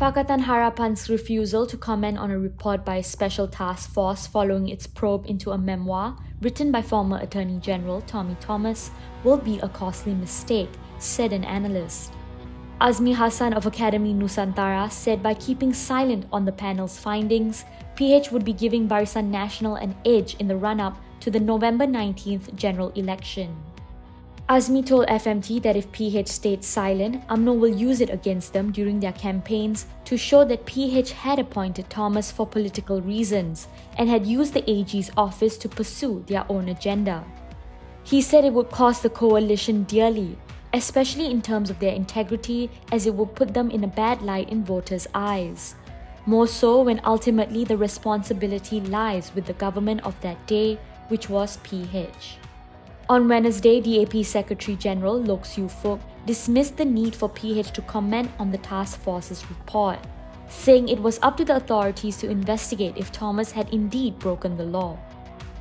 Pakatan Harapan's refusal to comment on a report by a special task force following its probe into a memoir written by former Attorney General Tommy Thomas will be a costly mistake, said an analyst. Azmi Hassan of Academy Nusantara said by keeping silent on the panel's findings, PH would be giving Barisan Nasional an edge in the run-up to the November 19th general election. Azmi told FMT that if PH stayed silent, UMNO will use it against them during their campaigns to show that PH had appointed Thomas for political reasons and had used the AG's office to pursue their own agenda. He said it would cost the coalition dearly, especially in terms of their integrity, as it would put them in a bad light in voters' eyes. More so when ultimately the responsibility lies with the government of that day, which was PH. On Wednesday, DAP Secretary General Low Siew Fook dismissed the need for PH to comment on the task force's report, saying it was up to the authorities to investigate if Thomas had indeed broken the law.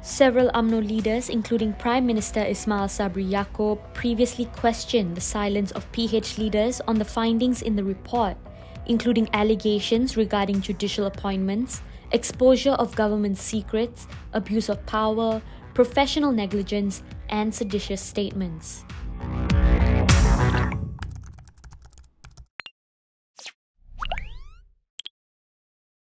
Several UMNO leaders, including Prime Minister Ismail Sabri Yaakob, previously questioned the silence of PH leaders on the findings in the report, including allegations regarding judicial appointments, exposure of government secrets, abuse of power, professional negligence, and seditious statements.